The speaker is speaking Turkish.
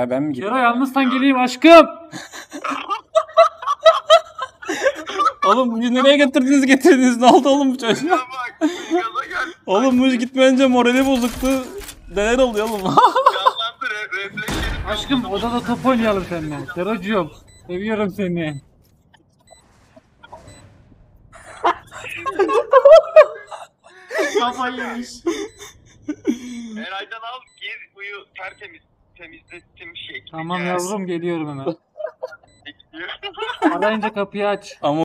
Ha ben mi gideyim? Kero yalnızsan geleyim aşkım. Oğlum nereye getirdiniz? Ne oldu oğlum bu çocuğa? Oğlum bu gitmeyince morali bozuktu. Neler oluyor oğlum? Aşkım odada top oynayalım seninle. Kerocuğum seviyorum seni. Kafayı yemiş. Eray'dan al gir uyu tertemiz. Temizlettim şekli. Tamam yavrum geliyorum hemen. Arayınca kapıyı aç. Ama